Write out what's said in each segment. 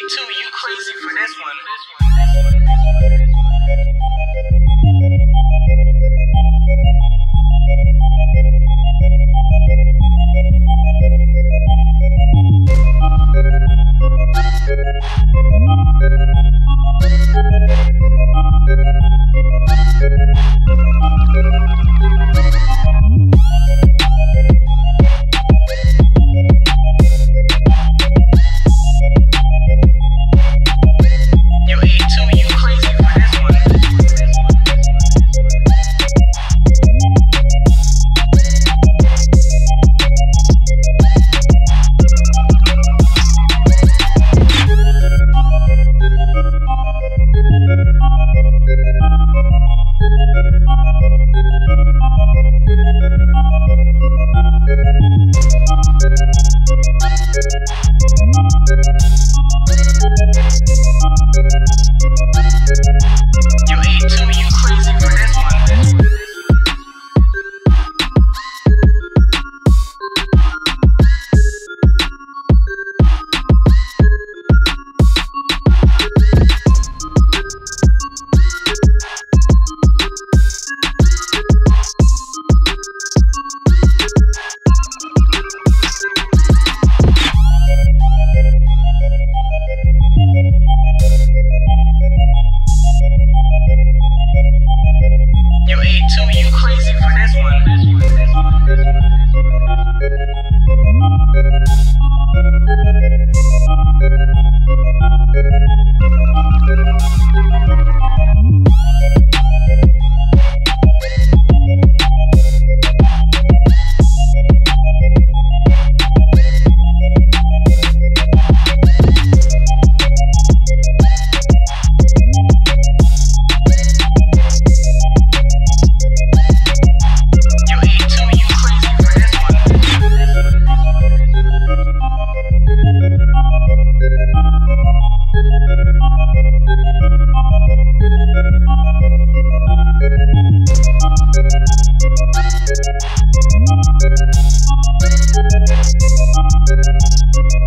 beat too, you crazy for this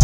one.